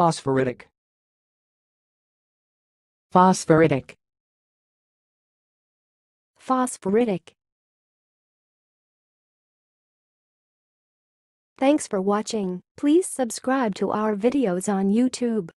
Phosphoritic. Phosphoritic. Phosphoritic. Thanks for watching. Please subscribe to our videos on YouTube.